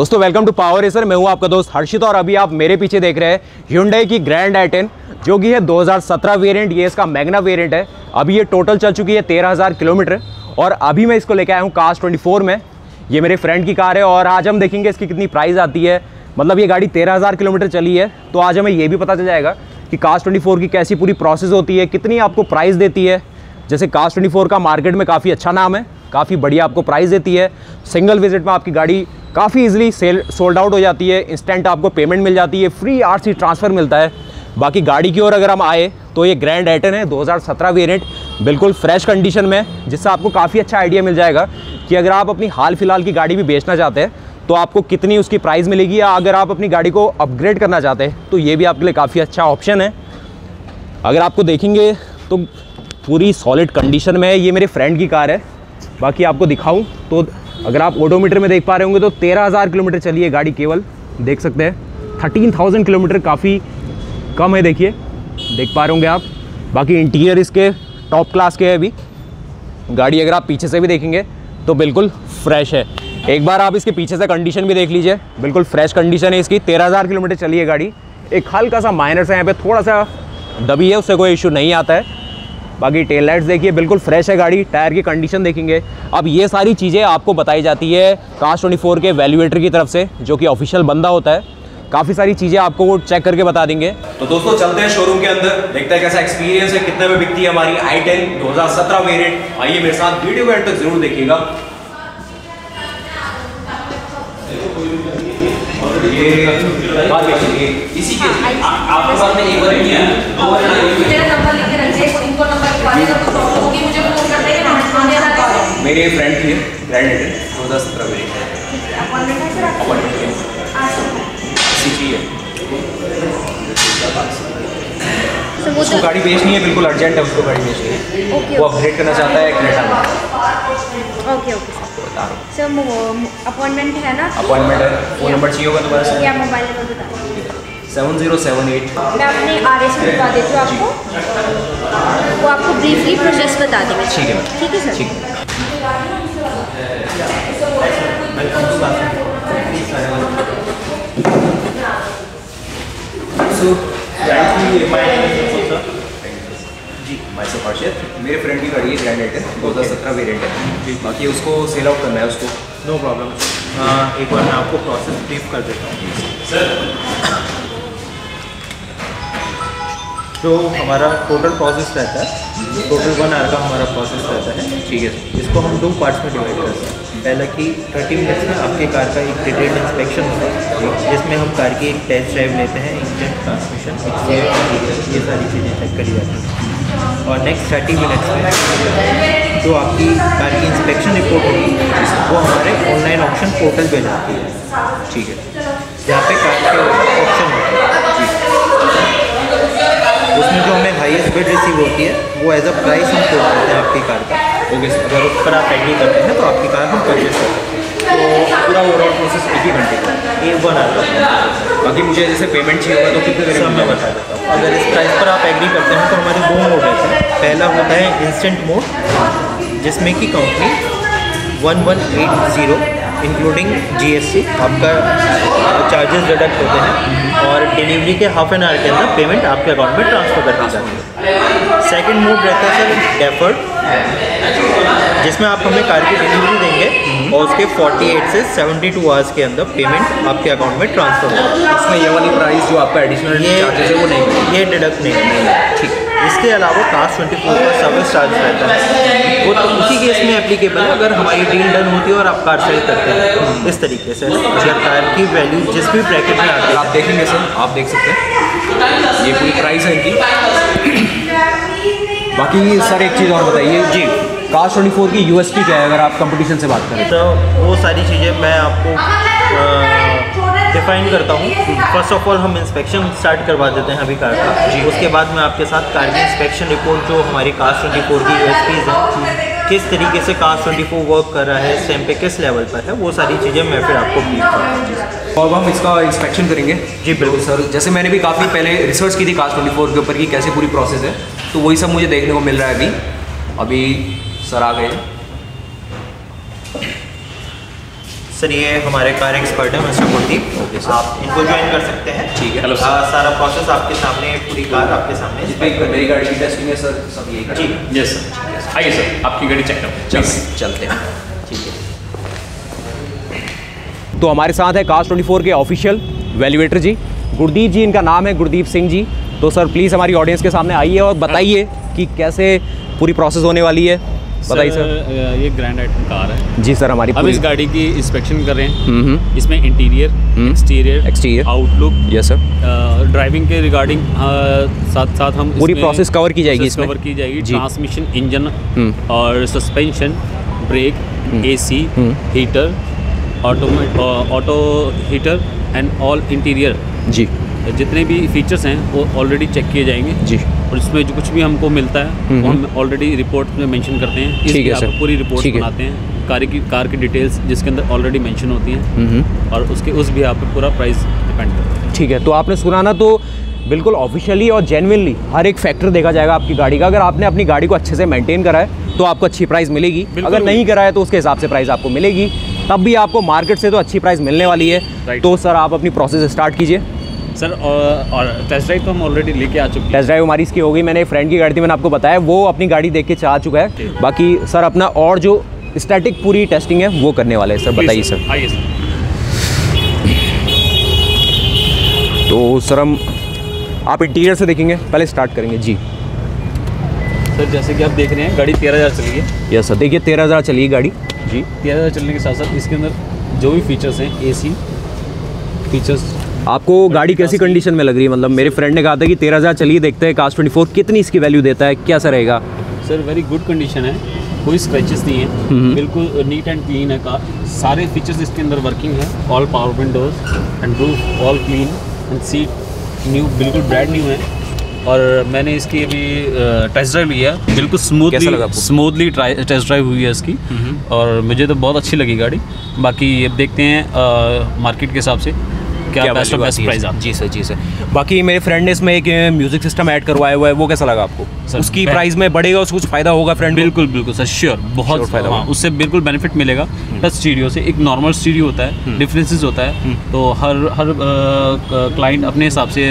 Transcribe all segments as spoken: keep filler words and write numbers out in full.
दोस्तों welcome to power racer. मैं हूं आपका दोस्त हर्षित और अभी आप मेरे पीछे देख रहे हैं Hyundai की ग्रैंड आई टेन जो कि है दो हज़ार सत्रह वेरिएंट। ये इसका मैग्ना वेरिएंट है। अभी ये टोटल चल चुकी है तेरह हज़ार किलोमीटर और अभी मैं इसको लेकर आया हूं कार्स चौबीस में। ये मेरे फ्रेंड की कार है और आज हम देखेंगे इसकी कितनी प्राइस आती है। मतलब ये गाड़ी तेरह हज़ार किलोमीटर चली है तो आज हमें ये भी पता चल जाएगा कि कार्स चौबीस की कैसी पूरी प्रोसेस होती है, कितनी आपको प्राइस देती है। जैसे कार्स चौबीस का मार्केट में काफ़ी अच्छा नाम है, काफ़ी बढ़िया आपको प्राइस देती है। सिंगल विजिट में आपकी गाड़ी काफ़ी इजीली सेल सोल्ड आउट हो जाती है, इंस्टेंट आपको पेमेंट मिल जाती है, फ्री आरसी ट्रांसफ़र मिलता है। बाकी गाड़ी की ओर अगर हम आए तो ये ग्रैंड आई टेन है दो हज़ार सत्रह वेरिएंट, बिल्कुल फ्रेश कंडीशन में, जिससे आपको काफ़ी अच्छा आइडिया मिल जाएगा कि अगर आप अपनी हाल फिलहाल की गाड़ी भी बेचना चाहते हैं तो आपको कितनी उसकी प्राइस मिलेगी, या अगर आप अपनी गाड़ी को अपग्रेड करना चाहते हैं तो ये भी आपके लिए काफ़ी अच्छा ऑप्शन है। अगर आपको देखेंगे तो पूरी सॉलिड कंडीशन में है। ये मेरे फ्रेंड की कार है। बाकी आपको दिखाऊं तो अगर आप ओडोमीटर में देख पा रहे होंगे तो तेरह हज़ार किलोमीटर चली है गाड़ी, केवल देख सकते हैं थर्टीन थाउज़ेंड किलोमीटर, काफ़ी कम है। देखिए देख पा रहे होंगे आप। बाकी इंटीरियर इसके टॉप क्लास के है। अभी गाड़ी अगर आप पीछे से भी देखेंगे तो बिल्कुल फ्रेश है। एक बार आप इसके पीछे से कंडीशन भी देख लीजिए, बिल्कुल फ्रेश कंडीशन है इसकी। तेरह हज़ार किलोमीटर चली है गाड़ी। एक हल्का सा माइनर सा यहाँ पे थोड़ा सा दबी है, उससे कोई इशू नहीं आता है। बाकी टेल लाइट्स देखिए बिल्कुल फ्रेश है गाड़ी। टायर की कंडीशन देखेंगे। अब ये सारी चीज़ें आपको बताई जाती है कार्स चौबीस के वैल्यूएटर की तरफ से, जो कि ऑफिशियल बंदा होता है। काफ़ी सारी चीज़ें आपको वो चेक करके बता देंगे। तो दोस्तों चलते हैं शोरूम के अंदर, देखते हैं कैसा एक्सपीरियंस है, कितने में बिकती है हमारी आई टेन दो हज़ार सत्रह वेरिएंट। आइए मेरे साथ वीडियो को एंड तक जरूर देखिएगा। इसी के आपके साथ में एक बार किया है मेरे फ्रेंड की ग्रैंड आई टेन दो हज़ार सत्रह वेरिएंट है। उसको गाड़ी बेचनी है, बिल्कुल अर्जेंट है, उसको गाड़ी बेचनी है। okay, वो अपग्रेड करना चाहता है क्रेटा में। ओके ओके सर, अपॉइंटमेंट है ना? अपॉइंटमेंट है। फ़ोन नंबर चाहिए होगा दोबारा से या मोबाइल नंबर बता? Seven zero seven eight. मैं अपने आर एस बता देती हूँ आपको, वो आपको ब्रीफली प्रोसेस बता देंगे। ठीक है ठीक है सर, ठीक है। So, जी माइस पार्शियल मेरे फ्रेंड की गाड़ी है, ग्रैंड आई टेन दो हज़ार सत्रह वेरिएंट है। बाकी उसको सेल आउट करना है उसको, नो प्रॉब्लम। एक बार मैं आपको प्रोसेस ब्रीफ कर देता हूँ सर। तो हमारा टोटल प्रोसेस रहता है, टोटल वन आवर का हमारा प्रोसेस रहता है। ठीक है, इसको हम दो पार्ट्स में डिवाइड करते हैं। पहला कि थर्टी मिनट्स में आपके कार का एक डिटेल इंस्पेक्शन होता है, जिसमें हम कार की एक टेस्ट ड्राइव लेते हैं, इंजन, ट्रांसमिशन, ये सारी चीज़ें चेक करी जाती हैं। और नेक्स्ट थर्टी मिनट्स में जो आपकी कार की इंस्पेक्शन रिपोर्ट होगी वो हमारे ऑनलाइन ऑप्शन पोर्टल पे जाती है। ठीक है, जहाँ पे कार के ऑप्शन होते हैं उसमें जो हमें हाईएस्ट बिड रिसीव होती है वो एज अ प्राइस हम कोट करते हैं आपकी कार का। ओके सर, अगर उस पर आप एग्री करते हैं तो आपकी कार हम परचेज करते हैं। तो पूरा ओवरऑल प्रोसेस एक ही घंटे का, एक वन आवर का। बाकी मुझे जैसे पेमेंट चाहिए होगा तो कितने देर में बता देता हूँ। अगर इस प्राइस पर आप एग्री करते हैं तो हमारे दो मोड रहते हैं। पहला होता है इंस्टेंट मोड, जिसमें कि company one one eight zero including G S T आपका चार्जेस डिडक्ट होते हैं और डिलीवरी के हाफ एन आवर के अंदर पेमेंट आपके अकाउंट में ट्रांसफ़र करना चाहिए। सेकेंड मोड रहता है सर डेफर्ड, जिसमें आप हमें कार की डिलीवरी देंगे और उसके अड़तालीस से बहत्तर आवर्स के अंदर पेमेंट आपके अकाउंट में ट्रांसफ़र होगा। इसमें ये वाली प्राइस जो आपका एडिशनल चार्जेस है वो नहीं, ये डिडक्ट नहीं होगा। ठीक है, इसके अलावा कार्स चौबीस का सर्विस चार्ज रहता है, वो तो उसी केस में एप्लीकेबल है अगर हमारी डील डन होती है और आप कार सेल करते हैं। इस तरीके से कार की वैल्यू जिस भी ब्रैकेट में आती है आप देखेंगे सर, आप देख सकते हैं ये पूरी प्राइस है इनकी। बाकी सर एक चीज़ और बताइए जी, कार्स चौबीस की यूएसपी क्या है अगर आप कंपटीशन से बात करें तो? वो सारी चीज़ें मैं आपको डिफाइन करता हूँ। फर्स्ट ऑफ ऑल हम इंस्पेक्शन स्टार्ट करवा देते हैं अभी कार का जी। उसके बाद मैं आपके साथ कार की इंस्पेक्शन रिपोर्ट जो हमारी कार्स चौबीस की यूएसपीज़ हैं, किस तरीके से कार्स चौबीस वर्क कर रहा है, इस टाइम पे किस लेवल पर है, वो सारी चीज़ें मैं फिर आपको ब्रीफ करूँगा। अब हम इसका इंस्पेक्शन करेंगे जी। बिल्कुल सर, जैसे मैंने भी काफ़ी पहले रिसर्च की थी कार्स चौबीस के ऊपर कि कैसे पूरी प्रोसेस है, तो वही सब मुझे देखने को मिल रहा है अभी। अभी सर आ गए सर ये हमारे कार एक्सपर्ट है मिस्टर गुरदीप, आप इनको ज्वाइन कर सकते हैं। ठीक है, सारा प्रोसेस आपके सामने, पूरी कार आपके सामने, मेरी गाड़ी की टेस्टिंग है सर, सब यही। ठीक है, यस सर, आइए सर, आपकी गाड़ी चेक कर चलते हैं। ठीक है, तो हमारे साथ है कार्स चौबीस के ऑफिशियल वैल्यूएटर जी गुरदीप जी, इनका नाम है गुरदीप सिंह जी। तो सर प्लीज़ हमारी ऑडियंस के सामने आइए और बताइए कि कैसे पूरी प्रोसेस होने वाली है। बताइए सर, सर ये ग्रैंड आई टेन कार है जी सर हमारी। अब इस गाड़ी की इंस्पेक्शन कर रहे हैं, इसमें interior, exterior, exterior, outlook, yes sir, driving के रिगार्डिंग साथ साथ हम पूरी प्रोसेस कवर की जाएगी, इसमें कवर की जाएगी। ट्रांसमिशन, इंजन और suspension, brake, AC, heater, auto auto heater and all interior जी, जितने भी फीचर्स हैं वो ऑलरेडी चेक किए जाएंगे जी। और इसमें जो कुछ भी हमको मिलता है वो हम ऑलरेडी रिपोर्ट में मेंशन करते हैं। ठीक है सर, पूरी रिपोर्ट बनाते हैं, कार की कार की डिटेल्स जिसके अंदर ऑलरेडी मेंशन होती हैं, और उसके उस भी आप पे पूरा प्राइस डिपेंड करता है। ठीक है, तो आपने सुना ना, तो बिल्कुल ऑफिशियली और जेन्युइनली हर एक फैक्टर देखा जाएगा आपकी गाड़ी का। अगर आपने अपनी गाड़ी को अच्छे से मेंटेन करा है तो आपको अच्छी प्राइस मिलेगी, अगर नहीं करा है तो उसके हिसाब से प्राइस आपको मिलेगी, तब भी आपको मार्केट से तो अच्छी प्राइस मिलने वाली है। तो सर आप अपनी प्रोसेस स्टार्ट कीजिए सर। और, और टेस्ट ड्राइव तो हम ऑलरेडी लेके आ चुके हैं। टेस्ट ड्राइव हमारी इसकी हो गई, मैंने एक फ्रेंड की गाड़ी थी, मैंने आपको बताया, वो अपनी गाड़ी देख के चाह चुका है। बाकी सर अपना और जो स्टैटिक पूरी टेस्टिंग है वो करने वाले हैं सर। बताइए सर, आइए सर। तो सर हम आप इंटीरियर से देखेंगे, पहले स्टार्ट करेंगे जी। सर जैसे कि आप देख रहे हैं गाड़ी तेरह हज़ार चली है। यस सर, देखिए तेरह हज़ार चली है गाड़ी जी। तेरह हज़ार चलने के साथ साथ इसके अंदर जो भी फीचर्स हैं, ए सी फीचर्स। आपको गाड़ी कैसी कंडीशन में लग रही है? मतलब मेरे फ्रेंड ने कहा था कि तेरह हज़ार चलिए देखते हैं कार्स चौबीस कितनी इसकी वैल्यू देता है, कैसा रहेगा। सर वेरी गुड कंडीशन है, कोई स्क्रैचेस नहीं है, बिल्कुल नीट एंड क्लीन है कार। सारे फीचर्स इसके अंदर वर्किंग है, all power windows and roof all clean and seat new, बिल्कुल ब्रांड न्यू है। और मैंने इसकी अभी टेस्ट ड्राइव लिया, बिल्कुल स्मूथली स्मूथली टेस्ट ड्राइव हुई है इसकी, और मुझे तो बहुत अच्छी लगी गाड़ी। बाकी अब देखते हैं मार्केट के हिसाब से क्या क्या बेस्ट बेस्ट प्राइस आप। जी सर, जी सर। बाकी मेरे फ्रेंड ने इसमें एक म्यूजिक सिस्टम ऐड करवाया हुआ है, वो कैसा लगा आपको सर? उसकी प्राइस में बढ़ेगा, उसको कुछ फायदा होगा फ्रेंड? बिल्कुल बिल्कुल सर, श्योर बहुत फायदा होगा उससे, बिल्कुल बेनिफिट मिलेगा। प्लस स्टीरियो से, एक नॉर्मल स्टीरियो होता है, डिफरेंसेस होता है, तो हर हर क्लाइंट अपने हिसाब से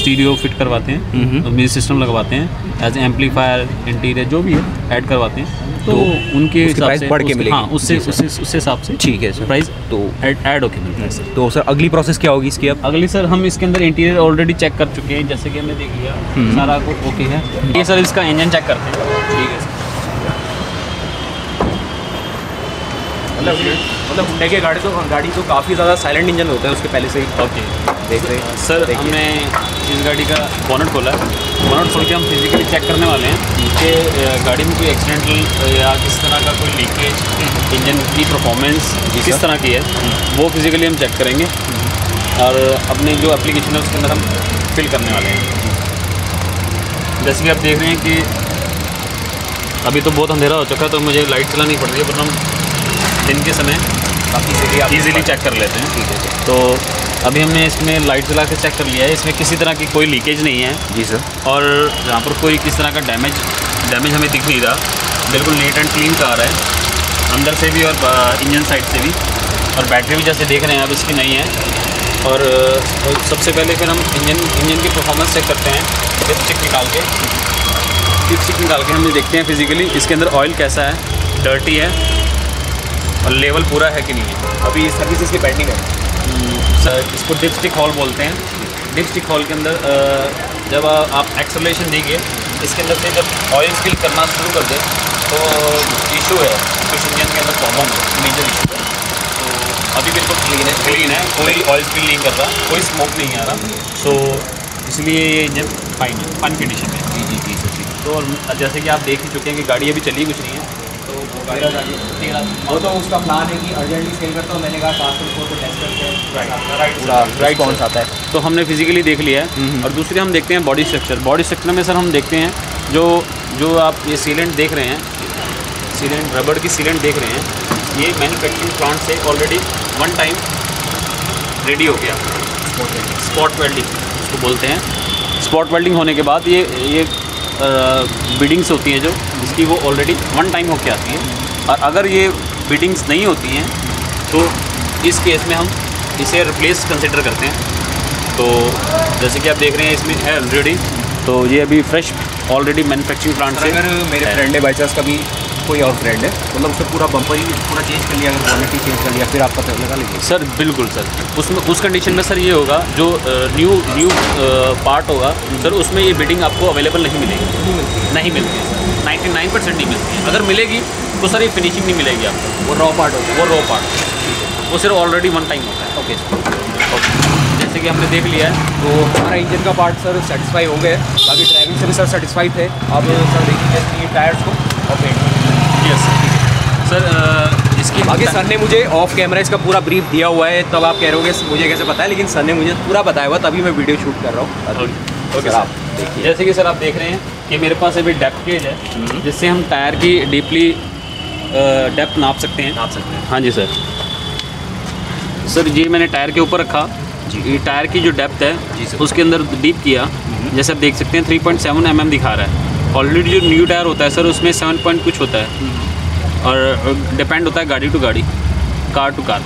स्टीरियो फिट करवाते हैं, म्यूजिक सिस्टम लगवाते हैं, एज एम्पलीफायर, इंटीरियर जो भी है ऐड करवाते हैं, तो उनके प्राइस बढ़ के मिलेगी। हाँ, उससे उससे उससे हिसाब से। ठीक है सर, प्राइस तो ऐड ऐड होके मिलता है सर। तो सर अगली प्रोसेस क्या होगी इसकी? अब अगली सर हम इसके अंदर इंटीरियर ऑलरेडी चेक कर चुके हैं, जैसे कि हमने देख लिया, सारा कुछ ओके है। ये सर इसका इंजन चेक करते हैं। ठीक है सर, मतलब मतलब हुंडई के गाड़ी तो गाड़ी तो काफ़ी ज़्यादा साइलेंट इंजन होता है उसके पहले से ही। ओके देख रहे हैं सर, हमने इस गाड़ी का बोनट खोला है, बोनट खोल के हम फिजिकली चेक करने वाले हैं कि गाड़ी में कोई एक्सीडेंटल या किस तरह का कोई लीकेज, इंजन की परफॉर्मेंस किस तरह की है वो फिजिकली हम चेक करेंगे, और अपनी जो एप्लीकेशन है उसके अंदर हम फिल करने वाले हैं। जैसे कि आप देख रहे हैं कि अभी तो बहुत अंधेरा हो चुका है, तो मुझे लाइट चलानी पड़ रही है, पर हम दिन के समय काफ़ी ईजिली चेक कर लेते हैं। ठीक है, तो अभी हमने इसमें लाइट जला के चेक कर लिया है, इसमें किसी तरह की कोई लीकेज नहीं है जी सर, और यहाँ पर कोई किस तरह का डैमेज डैमेज हमें दिख नहीं रहा, बिल्कुल नीट एंड क्लीन कार है अंदर से भी और इंजन साइड से भी। और बैटरी भी जैसे देख रहे हैं आप इसकी नहीं है। और सबसे पहले फिर हम इंजन इंजन की परफॉर्मेंस चेक करते हैं, डिप चिक निकाल के डिप चिक निकाल के हम देखते हैं फिजिकली इसके अंदर ऑयल कैसा है, डर्टी है और लेवल पूरा है कि नहीं है। अभी सर्विस इसकी पेंडिंग है सर, इसको डिप स्टिक हॉल बोलते हैं। डिप स्टिक हॉल के अंदर जब आप एक्सेलरेशन देंगे, इसके अंदर से जब ऑयल स्पिल करना शुरू कर दे तो इशू है, कुछ इंजन के अंदर प्रॉब्लम है, मेजर इशू है। तो अभी बिल्कुल क्लीन है, क्लीन है, कोई ऑयल स्पिल नहीं कर रहा, कोई स्मोक नहीं आ रहा, सो इसलिए ये इंजन फाइन है, फाइन कंडीशन है। जी जी जी सर, जी। तो जैसे कि आप देख ही चुके हैं कि गाड़ी अभी चली कुछ नहीं है, और तो उसका प्लान है कि अर्जेंटली सेल करता हूँ, मैंने कहा कार्स चौबीस को टेस्ट करते हैं, राइट कौन सा आता है। तो हमने फिजिकली देख लिया है। और दूसरी हम देखते हैं बॉडी स्ट्रक्चर। बॉडी स्ट्रक्चर में सर हम देखते हैं जो जो आप ये सीलेंट देख रहे हैं, सीलेंट रबड़ की सीलेंट देख रहे हैं, ये मैन्युफैक्चरिंग प्लांट से ऑलरेडी वन टाइम रेडी हो गया, स्पॉट वेल्डिंग इसको बोलते हैं। स्पॉट वेल्डिंग होने के बाद ये ये बीडिंग्स होती हैं जो जिसकी वो ऑलरेडी वन टाइम होके आती हैं, और अगर ये बीडिंग्स नहीं होती हैं तो इस केस में हम इसे रिप्लेस कंसिडर करते हैं। तो जैसे कि आप देख रहे हैं इसमें है ऑलरेडी, तो ये अभी फ्रेश ऑलरेडी मैन्युफैक्चरिंग प्लांट से। अगर मेरे फ्रेंड है बाई चांस कभी कोई और ब्रांड है मतलब उससे पूरा बम्पर ही पूरा चेंज कर लिया, अगर क्वालिटी चेंज कर लिया फिर आप पता लगा लीजिए सर। बिल्कुल सर, उसमें उस कंडीशन में सर ये होगा जो न्यू न्यू पार्ट होगा सर उसमें ये बिडिंग आपको अवेलेबल नहीं मिलेगी, नहीं मिलती है, नाइन्टी नाइन परसेंट नहीं मिलती है। अगर मिलेगी तो सर ये फिनिशिंग नहीं मिलेगी आपको, वो रॉ पार्ट होगा, वो रॉ पार्ट वो सिर्फ ऑलरेडी वन टाइम होता है। ओके सर, ओके, जैसे कि हमने देख लिया है तो हमारा इंजन का पार्ट सर सेटिस्फाई हो गया, बाकी ड्राइविंग से भी सर सेटिस्फाई थे। अब सर देखिए टायर्स को और पेंट। यस सर, इसकी बाकी सर ने मुझे ऑफ कैमरा इसका पूरा ब्रीफ दिया हुआ है, तब आप कह रहे होगे मुझे कैसे पता है, लेकिन सर ने मुझे पूरा बताया हुआ तभी मैं वीडियो शूट कर रहा हूँ। ओके सर, आप देखिए जैसे कि सर आप देख रहे हैं कि मेरे पास अभी डेप्थ गेज है जिससे हम टायर की डीपली डेप्थ नाप सकते हैं। नाप सकते हैं हाँ जी सर। सर ये मैंने टायर के ऊपर रखा, ये टायर की जो डेप्थ है उसके अंदर डीप किया, जैसे आप देख सकते हैं three point seven M M दिखा रहा है। ऑलरेडी जो न्यू टायर होता है सर उसमें सेवन पॉइंट कुछ होता है और डिपेंड होता है गाड़ी टू गाड़ी, कार टू कार।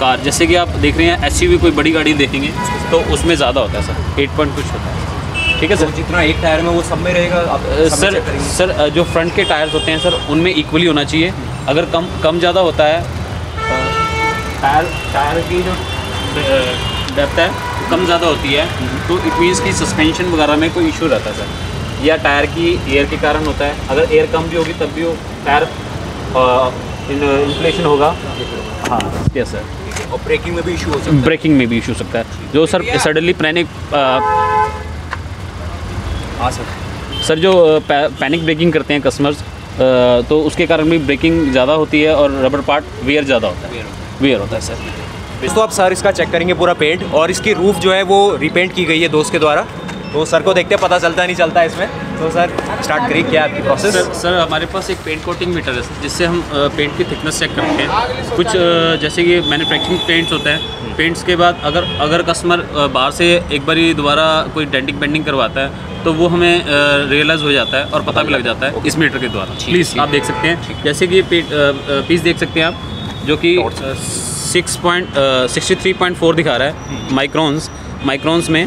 कार जैसे कि आप देख रहे हैं एसयूवी कोई बड़ी गाड़ी देखेंगे तो उसमें ज़्यादा होता है सर, एट पॉइंट कुछ होता है। ठीक है सर, तो जितना एक टायर में वो सब में रहेगा आप सर। सर जो फ्रंट के टायर्स होते हैं सर उनमें इक्वली होना चाहिए, अगर कम कम ज़्यादा होता है टायर टायर की जो डेप्थ है कम ज़्यादा होती है तो इट मीन्स कि सस्पेंशन वगैरह में कोई इशू रहता है सर, या टायर की एयर के कारण होता है। अगर एयर कम भी होगी तब भी वो टायर इन्फ्लेशन होगा। हाँ यस सर, और ब्रेकिंग में भी इशू हो सकता है, ब्रेकिंग में भी इशू हो सकता है जो सर सडनली पैनिक। हाँ सर, सर जो पैनिक ब्रेकिंग करते हैं कस्टमर्स तो उसके कारण भी ब्रेकिंग ज़्यादा होती है और रबर पार्ट वेयर ज़्यादा होता है, वेयर होता है सर। तो आप सर इसका चेक करेंगे पूरा पेंट, और इसकी रूफ़ जो है वो रिपेंट की गई है दोस्त के द्वारा, तो सर को देखते पता चलता नहीं चलता इसमें। तो सर स्टार्ट करिए, क्या आपकी प्रोसेस? सर, सर हमारे पास एक पेंट कोटिंग मीटर है जिससे हम पेंट की थिकनेस चेक करते हैं। कुछ जैसे कि मैन्युफैक्चरिंग पेंट्स होते हैं, पेंट्स के बाद अगर अगर कस्टमर बाहर से एक बार दोबारा कोई डेंटिंग पेंटिंग करवाता है तो वो हमें रियलाइज़ हो जाता है और पता भी लग जाता है इस मीटर के द्वारा। प्लीज़ आप देख सकते हैं जैसे कि पीस देख सकते हैं आप जो कि six point sixty three point four दिखा रहा है माइक्रोन्स माइक्रोन्स में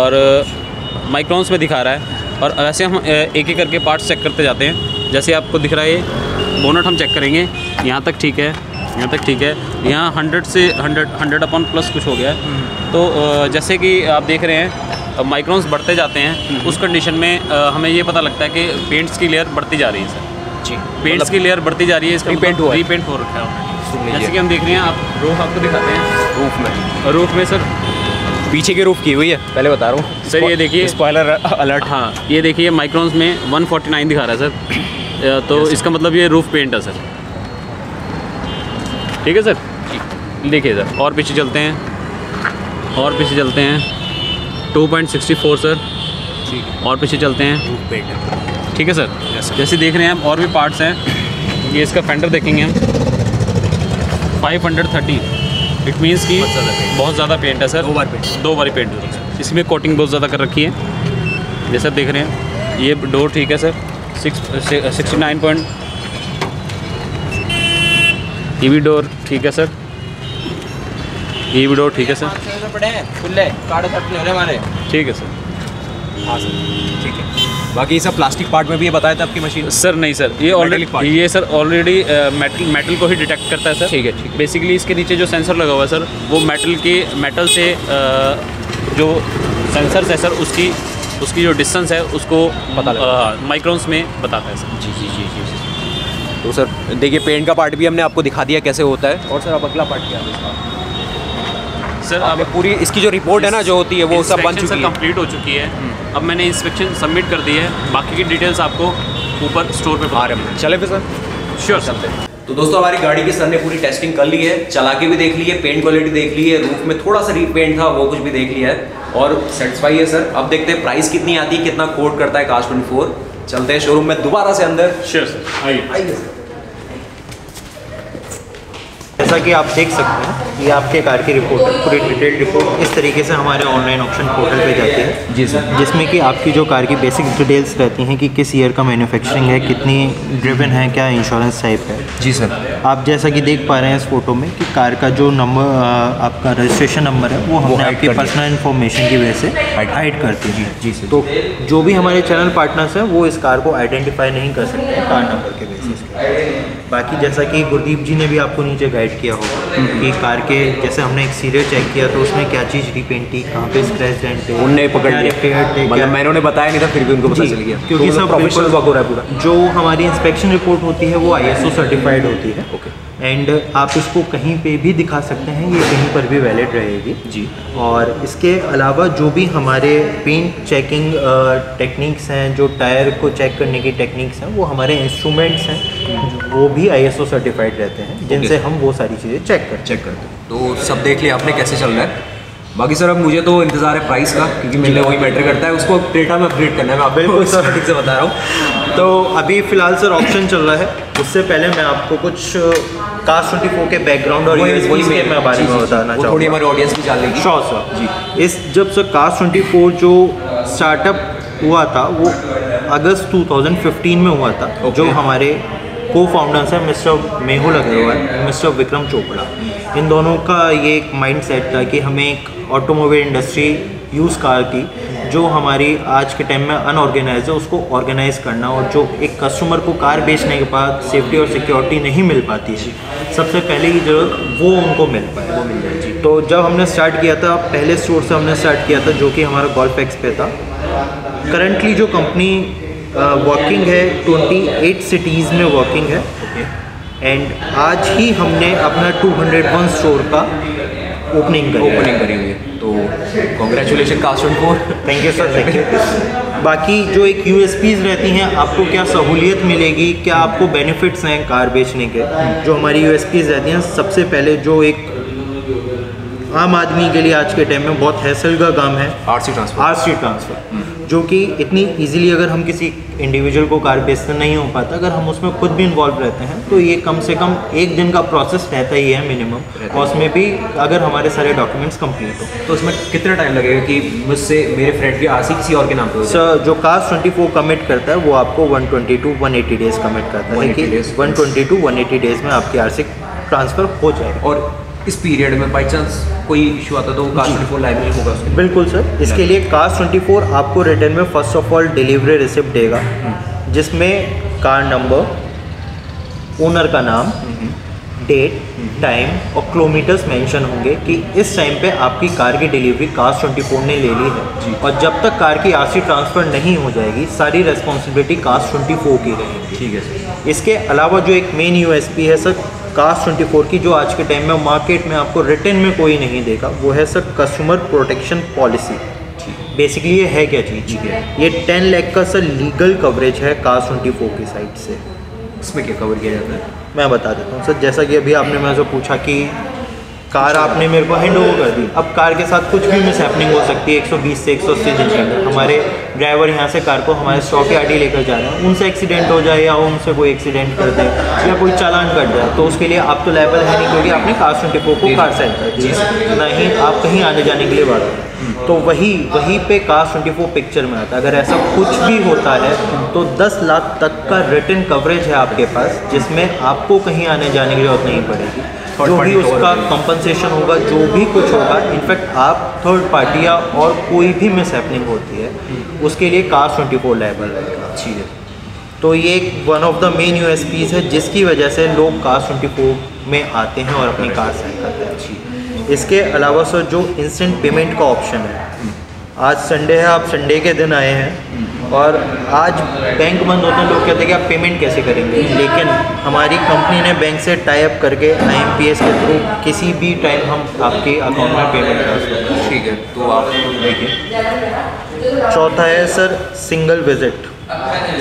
और माइक्रोन्स में दिखा रहा है। और वैसे हम एक एक करके पार्ट्स चेक करते जाते हैं। जैसे आपको दिख रहा है बोनट हम चेक करेंगे, यहाँ तक ठीक है, यहाँ तक ठीक है, यहाँ हंड्रेड से हंड्रेड हंड्रेड अपॉन प्लस कुछ हो गया है। तो जैसे कि आप देख रहे हैं माइक्रोन्स बढ़ते जाते हैं, उस कंडीशन में हमें ये पता लगता है कि पेंट्स की लेयर बढ़ती जा रही है सर। जी, पेंट्स की लेयर बढ़ती जा रही है, इसका पेंट हुआ, रीपेंट हो रखा है। जैसे कि हम देख रहे हैं, आप रूफ आपको दिखाते हैं, रूफ में रूफ में सर पीछे की रूफ की हुई है, पहले बता रहा हूँ सर। ये देखिए स्पॉइलर अलर्ट, हाँ ये देखिए माइक्रोन्स में वन फोर्टी नाइन दिखा रहा है सर, तो इसका मतलब ये रूफ पेंट है सर। ठीक है सर, देखिए सर और पीछे चलते हैं, और पीछे चलते हैं two point six four sir, और पीछे चलते हैं, रूफ पेंट है। ठीक है सर, जैसे देख रहे हैं आप और भी पार्ट्स हैं। ये इसका फेंडर देखेंगे हम five hundred thirty, it means कि बहुत ज़्यादा पेंट है सर, दो बार पेंट दो बार पेंट हो सर। इसमें कोटिंग बहुत ज़्यादा कर रखी है जैसे आप देख रहे हैं। ये डोर ठीक है sir, six sixty nine point, ये भी डोर ठीक है सर, ये भी डोर ठीक है सर। ठीक है सर, हाँ सर ठीक है। बाकी सब प्लास्टिक पार्ट में भी ये बताया था आपकी मशीन सर? नहीं सर, ये ऑलरेडी ये सर ऑलरेडी मेटल मेटल को ही डिटेक्ट करता है सर। ठीक है ठीक है। बेसिकली इसके नीचे जो सेंसर लगा हुआ है सर वो मेटल के मेटल से आ, जो सेंसर्स है सर उसकी उसकी जो डिस्टेंस है उसको माइक्रोन्स में बताता है सर। जी जी जी जी सर। तो सर देखिए पेंट का पार्ट भी हमने आपको दिखा दिया कैसे होता है। और सर अब अगला पार्ट क्या है सर? अब पूरी इसकी जो रिपोर्ट है ना जो होती है वो सब बन चुकी है, कंप्लीट हो चुकी है। अब मैंने इंस्पेक्शन सबमिट कर दी है, बाकी की डिटेल्स आपको ऊपर स्टोर पे बाहर है। चले फिर सर? श्योर चलते हैं। तो दोस्तों हमारी गाड़ी की सर ने पूरी टेस्टिंग कर ली है, चला के भी देख ली है, पेंट क्वालिटी देख ली है, रूफ में थोड़ा सा रीपेंट था वो कुछ भी देख लिया है और सेटिस्फाई है सर। अब देखते हैं प्राइस कितनी आती है, कितना कोट करता है कार्स ट्वेंटी फोर। चलते हैं शोरूम में दोबारा से अंदर। श्योर सर, आइए आइए सर। जैसा कि आप देख सकते हैं ये आपके कार की रिपोर्ट है, पूरी डिटेल रिपोर्ट इस तरीके से हमारे ऑनलाइन ऑप्शन पोर्टल पे जाती है। जी सर, जिसमें कि आपकी जो कार की बेसिक डिटेल्स रहती हैं कि किस ईयर का मैन्युफैक्चरिंग है, कितनी ड्रिवन है, क्या इंश्योरेंस टाइप है। जी सर, आप जैसा कि देख पा रहे हैं इस फोटो में कि कार का जो नंबर आपका रजिस्ट्रेशन नंबर है वो हमने आपकी पर्सनल इन्फॉर्मेशन की वजह से हाइड करते हैं। जी जी। तो जो भी हमारे चैनल पार्टनर्स हैं वो इस कार को आइडेंटिफाई नहीं कर सकते कार नंबर के बेसिस पे। बाकी जैसा कि गुरदीप जी ने भी आपको नीचे गाइड किया होगा कि कार के जैसे हमने एक्सटीरियर चेक किया तो उसमें क्या चीज़ रिपेंट थी, कहाँ पे स्क्रैच डेंट थे, उन्होंने पकड़ लिया, मैंने उन्हें बताया नहीं था फिर भी उनको पता चल गया क्योंकि सब प्रोफेशनल वर्क हो रहा है पूरा। जो हमारी इंस्पेक्शन रिपोर्ट होती है वो आईएसओ सर्टिफाइड होती है। ओके। एंड आप इसको कहीं पे भी दिखा सकते हैं, ये कहीं पर भी वैलिड रहेगी। जी। और इसके अलावा जो भी हमारे पेंट चेकिंग टेक्निक्स हैं, जो टायर को चेक करने की टेक्निक्स हैं, वो हमारे इंस्ट्रूमेंट्स हैं वो भी आईएसओ सर्टिफाइड रहते हैं जिनसे हम वो सारी चीज़ें चेक कर चेक करते हैं। तो सब देख लिया आपने कैसे चल रहा है। बाकी सर अब मुझे तो इंतज़ार है प्राइस का क्योंकि मेरे लिए वही मैटर करता है, उसको क्रेटा में अपग्रेड करना है। मैं आपको सर ठीक से बता रहा हूँ। तो अभी फ़िलहाल सर ऑप्शन चल रहा है, उससे पहले मैं आपको कुछ कार्स चौबीस के बैकग्राउंड और यूएसपी के मैं बारे में बताना चाहूँगा, थोड़ी हमारी ऑडियंस भी जानेगी। Sure sir. जी। इस जब सर कार्स चौबीस जो स्टार्टअप हुआ था वो अगस्त दो हज़ार पंद्रह में हुआ था, जो हमारे को फाउंडर्स हैं मिस्टर मेहुल अग्रवाल, मिस्टर विक्रम चोपड़ा, इन दोनों का ये एक माइंड सेट था कि हमें एक ऑटोमोबाइल इंडस्ट्री यूज़ कार की जो हमारी आज के टाइम में अनऑर्गेनाइज है उसको ऑर्गेनाइज करना, और जो एक कस्टमर को कार बेचने के बाद सेफ्टी और सिक्योरिटी नहीं मिल पाती है सबसे पहले की जरूरत वो उनको मिल पाए वो मिल जाए। जी। तो जब हमने स्टार्ट किया था पहले स्टोर से हमने स्टार्ट किया था जो कि हमारा गोल्फ एक्स पे था। करंटली जो कंपनी वर्किंग uh, है अट्ठाईस सिटीज़ में वर्किंग है। And okay. आज ही हमने अपना दो सौ एक स्टोर का ओपनिंग करी ओपनिंग करी हुई है। तो कॉन्ग्रेचुलेशन कार्स चौबीस। Thank you sir, thank you. बाकी जो एक यूएसपीज़ रहती हैं, आपको क्या सहूलियत मिलेगी, क्या आपको बेनिफिट्स हैं कार बेचने के, जो हमारी यूएसपीज़ रहती हैं। सबसे पहले जो एक आम आदमी के लिए आज के टाइम में बहुत हैसल का काम है आरसी ट्रांसफर आरसी ट्रांसफ़र जो कि इतनी इजीली अगर हम किसी इंडिविजुअल को कार बेचते नहीं हो पाता, अगर हम उसमें खुद भी इन्वॉल्व रहते हैं तो ये कम से कम एक दिन का प्रोसेस रहता ही है मिनिमम, और उसमें भी अगर हमारे सारे डॉक्यूमेंट्स कंप्लीट हो। तो उसमें कितना टाइम लगेगा कि मुझसे मेरे फ्रेंड की आरसी किसी और के नाम पर? सर जो कार्स चौबीस कमिट करता है वो आपको एक सौ बीस टू एक सौ अस्सी डेज़ कमिट करता है कि एक सौ बीस टू एक सौ अस्सी डेज़ में आपकी आरसी ट्रांसफ़र हो जाएगी। और इस पीरियड में बाई चांस कोई इशू आता तो कार्स चौबीस लाइव नहीं होगा उसके? बिल्कुल सर। इसके लिए कार्स चौबीस आपको रिटर्न में first of all delivery receipt देगा जिसमें कार नंबर, ओनर का नाम, डेट, टाइम और किलोमीटर्स मेंशन होंगे कि इस टाइम पे आपकी कार की डिलीवरी कार्स चौबीस ने ले ली है। और जब तक कार की आरसी ट्रांसफ़र नहीं हो जाएगी सारी रेस्पॉन्सिबिलिटी कार्स चौबीस की रहेगी। ठीक है सर। इसके अलावा जो एक मेन यूएसपी है सर कार्स चौबीस की, जो आज के टाइम में मार्केट में आपको रिटर्न में कोई नहीं देगा, वो है sir customer protection policy. Basically ये है क्या चीज़? ठीक है। ये दस लाख का सर लीगल कवरेज है कार्स चौबीस की साइड से। इसमें क्या कवर किया जाता है मैं बता देता हूँ सर। जैसा कि अभी आपने मुझसे पूछा कि कार आपने मेरे को हैंड ओवर कर दी, अब कार के साथ कुछ भी मिस हैपनिंग हो सकती है। एक सौ बीस से एक सौ अस्सी दिन के अंदर हमारे ड्राइवर यहाँ से कार को हमारे स्टॉक यार्ड ही लेकर जा रहे हैं, उनसे एक्सीडेंट हो जाए या उनसे कोई एक्सीडेंट कर दे या कोई चालान कट जाए तो उसके लिए आप तो लायबल है नहीं क्योंकि आपने कार्स चौबीस को कार सेल कर दी, ना ही आप कहीं आने जाने के लिए बात करें। तो वही वहीं पे कार्स चौबीस पिक्चर में आता है। अगर ऐसा कुछ भी होता है तो दस लाख तक का रिटर्न कवरेज है आपके पास जिसमें आपको कहीं आने जाने की जरूरत नहीं पड़ेगी। जो भी उसका कंपनसेशन होगा, जो भी कुछ होगा, इनफैक्ट आप थर्ड पार्टी या और कोई भी मिसहैपनिंग होती है उसके लिए कार्स चौबीस लायबल रहेगा। ठीक है। तो ये एक one of the main USPs है जिसकी वजह से लोग कार्स चौबीस में आते हैं और अपनी कार सेल करते हैं। ठीक। इसके अलावा सर जो इंस्टेंट पेमेंट का ऑप्शन है, आज संडे है, आप संडे के दिन आए हैं और आज बैंक बंद होते हैं, लोग कहते हैं कि आप पेमेंट कैसे करेंगे, लेकिन हमारी कंपनी ने बैंक से टाई अप करके आई एम पी एस के थ्रू किसी भी टाइम हम आपके अकाउंट में पेमेंट कर सकते हैं। ठीक है। तो आप देखिए चौथा है sir single visit.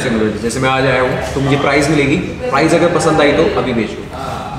Single visit जैसे मैं आज आया हूँ तो मुझे प्राइस मिलेगी, प्राइस अगर पसंद आई तो अभी बेचूँ,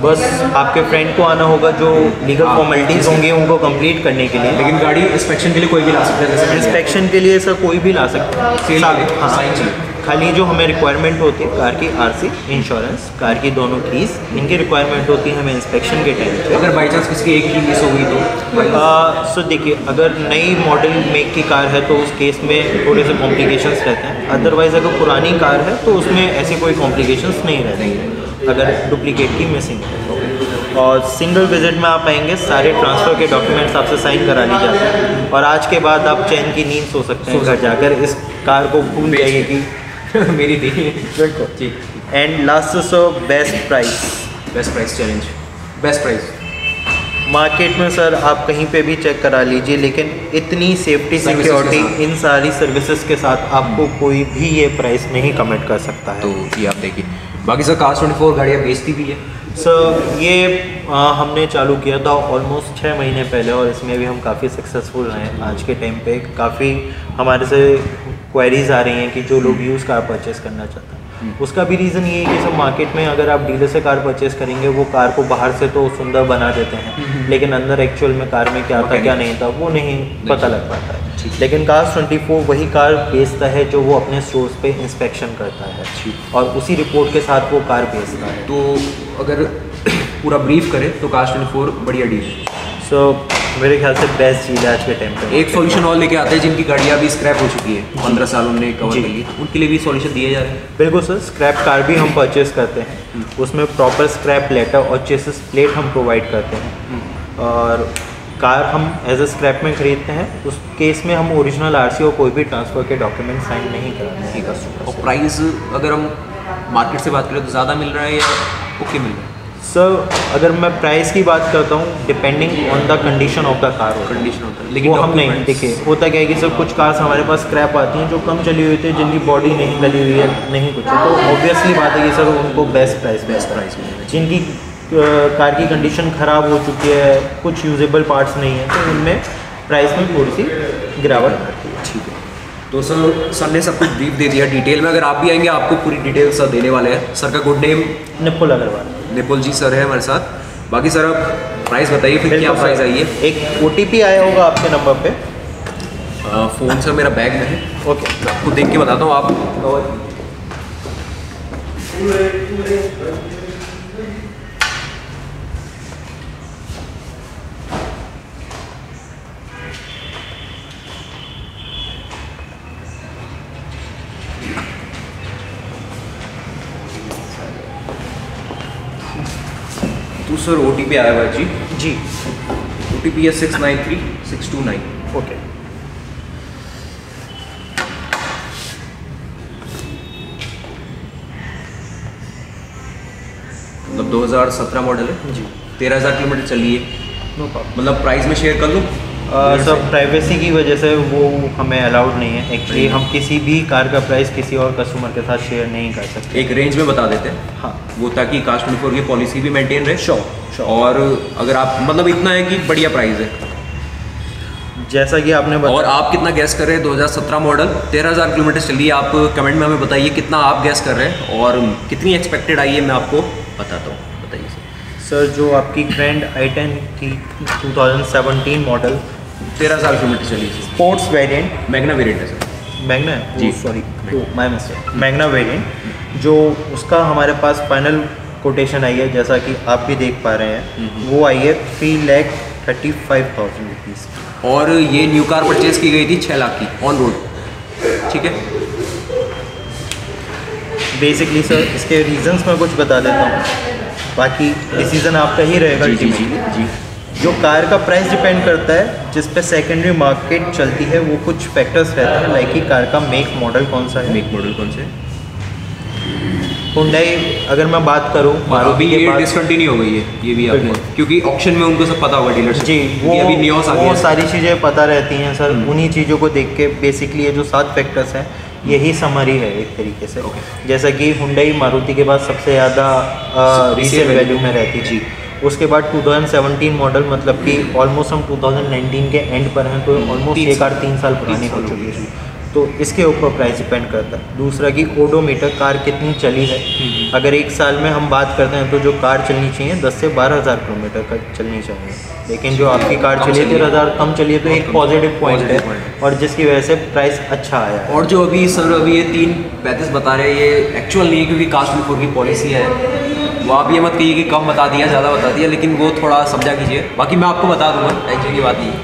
बस आपके फ्रेंड को आना होगा, जो लीगल फॉर्मेलिटीज़ होंगी उनको कंप्लीट करने के लिए। लेकिन गाड़ी इंस्पेक्शन के लिए कोई भी ला सकता है? इंस्पेक्शन के लिए सर कोई भी ला सकता है। हाँ जी। खाली जो हमें रिक्वायरमेंट होती है कार की आरसी, इंश्योरेंस, कार की दोनों कीज़, इनकी रिक्वायरमेंट होती है हमें इंस्पेक्शन के टाइम पे। अगर बाई चांस किसी एक ही मिस होगी तो? सर देखिए अगर नई मॉडल मेक की कार है तो उस केस में थोड़े से कॉम्प्लिकेशंस रहते हैं, अदरवाइज़ अगर पुरानी कार है तो उसमें ऐसे कोई कॉम्प्लिकेशंस नहीं रहते हैं। अगर डुप्लीकेट की मिसिंग है। और सिंगल विजिट में आप आएंगे, सारे ट्रांसफ़र के डॉक्यूमेंट्स आपसे साइन करा ली जाते हैं और आज के बाद आप चैन की नींद सो सकते हैं घर जाकर। इस कार को भूल जाइए कि मेरी थी। बिल्कुल जी। And last so best price, best price challenge, best price market में सर आप कहीं पे भी चेक करा लीजिए, लेकिन इतनी सेफ्टी सिक्योरिटी इन सारी सर्विसेज के साथ आपको कोई भी ये प्राइस नहीं कमेंट कर सकता है। तो ये आप देखिए। बाकी सर कार्स ट्वेंटी फोर गाड़ियाँ बेचती भी है सर। ये आ, हमने चालू किया था ऑलमोस्ट छः महीने पहले और इसमें भी हम काफ़ी सक्सेसफुल रहे हैं। आज के टाइम पे काफ़ी हमारे से क्वेरीज आ रही हैं कि जो लोग यूज़ कार परचेज़ करना चाहते हैं, उसका भी रीज़न ये है कि सब मार्केट में अगर आप डीलर से कार परचेस करेंगे वो कार को बाहर से तो सुंदर बना देते हैं, लेकिन अंदर एक्चुअल में कार में क्या था क्या नहीं था वो नहीं पता लग पाता है। लेकिन कार्स ट्वेंटी फोर वही कार बेचता है जो वो अपने स्टोर्स पे इंस्पेक्शन करता है और उसी रिपोर्ट के साथ वो कार बेचता है। तो अगर पूरा ब्रीफ करें तो कार्स ट्वेंटी फोर बढ़िया डील है सो so, मेरे ख्याल से बेस्ट डील है आज के टाइम पे। एक सॉल्यूशन और लेके आते हैं जिनकी गाड़ियाँ भी स्क्रैप हो चुकी है, पंद्रह साल उन्होंने कवर कर ली, उनके लिए भी सॉल्यूशन दिए जा रहे हैं। बिल्कुल सर, स्क्रैप कार भी हम परचेस करते हैं, उसमें प्रॉपर स्क्रैप लेटर और चेसिस प्लेट हम प्रोवाइड करते हैं और कार हम एज ए स्क्रैप में खरीदते हैं। उस केस में हम ओरिजिनल आर सी और कोई भी ट्रांसफ़र के डॉक्यूमेंट साइन नहीं कराते हैं। और प्राइस अगर हम मार्केट से बात करें तो ज़्यादा मिल रहा है या ओके मिल रहा है सर? so, अगर मैं प्राइस की बात करता हूँ depending on the condition of the car condition होता है, लेकिन वो हम नहीं देखिए। होता क्या है कि सर कुछ कार्स हमारे पास स्क्रैप आती हैं जो कम चली हुई थी, जिनकी बॉडी नहीं गली हुई है, नहीं कुछ है, तो ऑब्वियसली बात है कि सर उनको बेस्ट प्राइस बेस्ट प्राइस मिलेगा। जिनकी कार की कंडीशन ख़राब हो चुकी है, कुछ यूजेबल पार्ट्स नहीं है, तो उनमें प्राइस में थोड़ी सी गिरावट आती है। ठीक है, तो सर सर ने सब कुछ ब्रीफ दे दिया डिटेल में। अगर आप भी आएंगे आपको पूरी डिटेल सर देने वाले हैं। सर का good name Nipul Agarwal, Nipul ji sir है हमारे साथ। बाकी सर आप प्राइस बताइए फिर क्या प्राइस आई है। एक ओ टी पी आया होगा आपके नंबर पे। आ, फोन सर मेरा बैग में है। ओके, आपको देख के बताता हूँ। आप तो सर ओ टी पी आया हुआ है जी जी ओ टी पी है six nine three six two nine. Okay, मतलब दो हज़ार सत्रह मॉडल है जी, तेरह हज़ार किलोमीटर चली है। No problem. मतलब प्राइस में शेयर कर लूँ सर, प्राइवेसी की वजह से वो हमें अलाउड नहीं है एक्चुअली। हम किसी भी कार का प्राइस किसी और कस्टमर के साथ शेयर नहीं कर सकते। एक रेंज में बता देते हैं हाँ वो, ताकि कार्स ट्वेंटी फोर की पॉलिसी भी मेंटेन रहे। Sure sure. और अगर आप मतलब इतना है कि बढ़िया प्राइस है जैसा कि आपने बताया। और आप कितना गैस कर रहे हैं? दो हज़ार सत्रह मॉडल, तेरह हज़ार किलोमीटर चलिए। आप कमेंट में हमें बताइए कितना आप गैस कर रहे हैं और कितनी एक्सपेक्टेड आई है, मैं आपको बताता हूँ। बताइए सर। सर जो आपकी ग्रैंड आई टेन थी टू थाउज़ेंड सेवनटीन मॉडल, तेरह हज़ार किलोमीटर चली, स्पोर्ट्स वेरिएंट, मैग्ना वेरिएंट है सर। मैग्ना जी, sorry my mistake, Magna variant जो उसका हमारे पास फाइनल कोटेशन आई है जैसा कि आप भी देख पा रहे हैं, वो आई है three lakh thirty five thousand rupees. और ये न्यू कार परचेज़ की गई थी छः लाख की ऑन रोड। ठीक है, बेसिकली सर इसके रीजंस मैं कुछ बता देता हूँ, बाकी डिसीजन आपका ही रहेगा। जी जी जी, जो कार का प्राइस डिपेंड करता है जिस पे सेकेंडरी मार्केट चलती है वो कुछ फैक्टर्स रहते हैं, लाइक कि कार का मेक मॉडल कौन सा है, मेक मॉडल कौन सा है। हुंडई अगर मैं बात करूँ, अभी ये डिसकंटिन्यू हो गई है ये भी आपने, क्योंकि ऑप्शन में उनको सब पता होगा डीलरशिप जी, वो अभी न्यूज़ आ गई है, सारी चीज़ें पता रहती हैं सर। उन्हीं चीज़ों को देख के बेसिकली ये जो सात फैक्टर्स हैं यही समरी है एक तरीके से। okay. जैसा कि हुंडई मारुति के बाद सबसे ज़्यादा रीसेल वैल्यू में रहती जी। उसके बाद टू थाउज़ेंड सेवनटीन मॉडल, मतलब कि ऑलमोस्ट हम टू थाउज़ेंड नाइनटीन के एंड पर हैं, तो ऑलमोस्ट एक आठ तीन साल पुरानी हो चुकी है, तो इसके ऊपर प्राइस डिपेंड करता है। दूसरा कि ओडोमीटर, कार कितनी चली है। अगर एक साल में हम बात करते हैं तो जो कार चलनी चाहिए दस से बारह हज़ार किलोमीटर का चलनी चाहिए, लेकिन जो आपकी कार चली है तेरह हज़ार कम चली है, तो एक पॉजिटिव पॉइंट है और जिसकी वजह से प्राइस अच्छा आया। और जो अभी सर अभी ये तीन पैंतीस बता रहे हैं ये एक्चुअल नहीं है, क्योंकि कार्स ट्वेंटी फोर की पॉलिसी है वो आप ये मत कहिए कि कम बता दिया ज़्यादा बता दिया, लेकिन वो थोड़ा समझा कीजिए। बाकी मैं आपको बता दूँगा, टेंशन की बात नहीं है।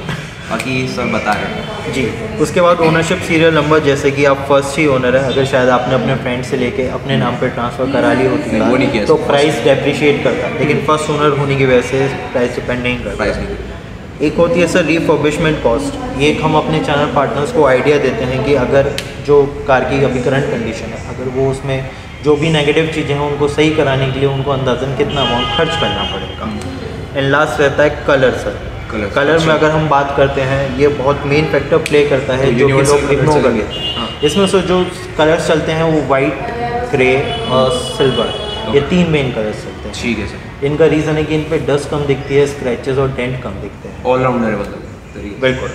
बाकी सर बता रहे हैं जी। उसके बाद ओनरशिप सीरियल नंबर, जैसे कि आप फर्स्ट ही ओनर है, अगर शायद आपने अपने फ्रेंड से लेके अपने नाम पे ट्रांसफ़र करा ली होती वो नहीं किया तो प्राइस डेप्रिशिएट करता, लेकिन फर्स्ट ओनर होने की वजह से प्राइस डिपेंड नहीं करता। प्राइस नहीं। एक होती है सर रिफर्बिशमेंट कॉस्ट, ये हम अपने चैनल पार्टनर्स को आइडिया देते हैं कि अगर जो कार की अभी करंट कंडीशन है, अगर वो उसमें जो भी नेगेटिव चीज़ें हैं उनको सही कराने के लिए उनको अंदाजन कितना अमाउंट खर्च करना पड़ेगा। एंड लास्ट रहता है कलर सर। कलर, कलर में अगर हम बात करते हैं, ये बहुत मेन फैक्टर प्ले करता है जो कि लोग इग्नोर कर लेते हैं। इसमें सर जो कलर्स चलते हैं वो वाइट, ग्रे और सिल्वर, ये तीन मेन कलर्स चलते हैं। ठीक है सर। इनका रीज़न है कि इन पर डस्ट कम दिखती है, स्क्रैचेस और डेंट कम दिखते हैं, ऑलराउंडर मतलब। बिल्कुल।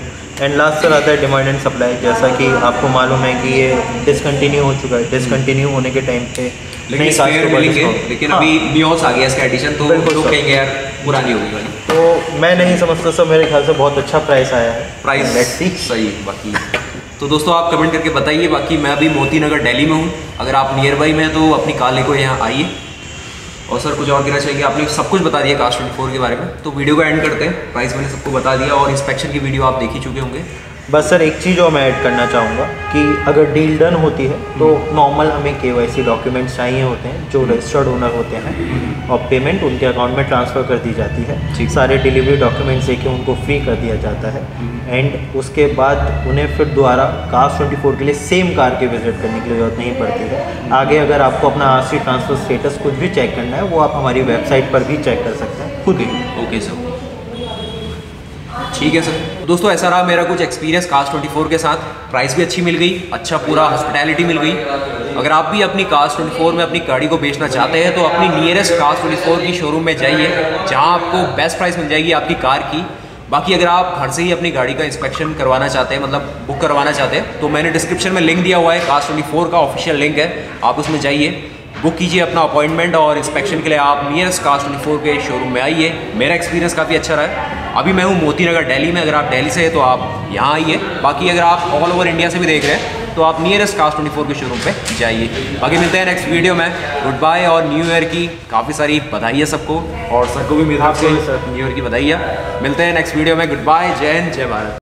एंड लास्ट सर आता है डिमांड एंड सप्लाई, जैसा कि आपको मालूम है कि ये डिसकंटिन्यू हो चुका है, डिसकंटिन्यू होने के टाइम पे लेकिन स्पेयर मिलेंगे, लेकिन हाँ। अभी न्यूज़ आ गया इसका एडिशन, तो लोग कहेंगे यार पुरानी होगी वाली, तो मैं नहीं समझता सर, मेरे ख्याल से बहुत अच्छा प्राइस आया है, प्राइस लेट्स सी सही। बाकी तो दोस्तों आप कमेंट करके बताइए। बाकी मैं अभी मोती नगर दिल्ली में हूँ, अगर आप नियर बाई में हैं तो अपनी कार लेकर यहाँ आइए। और सर कुछ और कहना चाहिए, आपने सब कुछ बता दिया कार्स ट्वेंटी फोर के बारे में, तो वीडियो को एंड करते हैं। प्राइस मैंने सबको बता दिया और इंस्पेक्शन की वीडियो आप देख ही चुके होंगे। बस सर एक चीज़ और मैं ऐड करना चाहूँगा कि अगर डील डन होती है तो नॉर्मल हमें केवाईसी डॉक्यूमेंट्स चाहिए होते हैं जो रजिस्टर्ड ओनर होते हैं, और पेमेंट उनके अकाउंट में ट्रांसफ़र कर दी जाती है, सारे डिलीवरी डॉक्यूमेंट्स लेके उनको फ्री कर दिया जाता है। एंड उसके बाद उन्हें फिर दोबारा कार्स ट्वेंटी फोर के लिए सेम कार के विजिट करने की जरूरत नहीं पड़ती है। आगे अगर आपको अपना आरसी ट्रांसफ़र स्टेटस कुछ भी चेक करना है वो आप हमारी वेबसाइट पर भी चेक कर सकते हैं खुद ही। ओके सर, ठीक है सर। दोस्तों ऐसा रहा मेरा कुछ एक्सपीरियंस कार्स ट्वेंटी फोर के साथ। प्राइस भी अच्छी मिल गई, अच्छा पूरा हॉस्पिटैलिटी मिल गई। अगर आप भी अपनी कार्स ट्वेंटी फोर में अपनी गाड़ी को बेचना चाहते हैं तो अपनी नियरेस्ट कार्स ट्वेंटी फोर की शोरूम में जाइए, जहां आपको बेस्ट प्राइस मिल जाएगी आपकी कार की। बाकी अगर आप घर से ही अपनी गाड़ी का इंस्पेक्शन करवाना चाहते हैं, मतलब बुक करवाना चाहते हैं, तो मैंने डिस्क्रिप्शन में लिंक दिया हुआ है, कार्स ट्वेंटी फोर का ऑफिशियल लिंक है, आप उसमें जाइए, बुक कीजिए अपना अपॉइंटमेंट और इंस्पेक्शन के लिए आप नियरेस्ट कार्स ट्वेंटी फोर के शोरूम में आइए। मेरा एक्सपीरियंस काफ़ी अच्छा रहा है। अभी मैं हूँ मोती नगर दिल्ली में, अगर आप दिल्ली से हैं तो आप यहाँ आइए। बाकी अगर आप ऑल ओवर इंडिया से भी देख रहे हैं तो आप नियरेस्ट कार्स ट्वेंटी फोर के शोरूम पे जाइए। बाकी मिलते हैं नेक्स्ट वीडियो में। गुड बाय और न्यू ईयर की काफ़ी सारी बधाई है सबको, और सबको भी मिलता है न्यू ईयर की बधाई। मिलते हैं नेक्स्ट वीडियो में। गुड बाय, जय हिंद, जय भारत।